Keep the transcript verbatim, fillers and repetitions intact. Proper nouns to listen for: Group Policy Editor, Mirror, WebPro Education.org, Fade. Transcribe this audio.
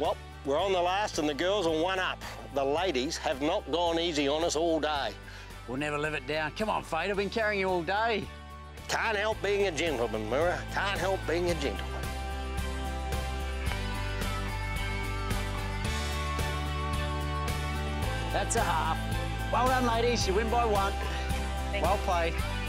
Well, we're on the last and the girls are one up. The ladies have not gone easy on us all day. We'll never live it down. Come on, Fade, I've been carrying you all day. Can't help being a gentleman, Mirror. Can't help being a gentleman. That's a half. Well done, ladies. You win by one. Thank well you. Played.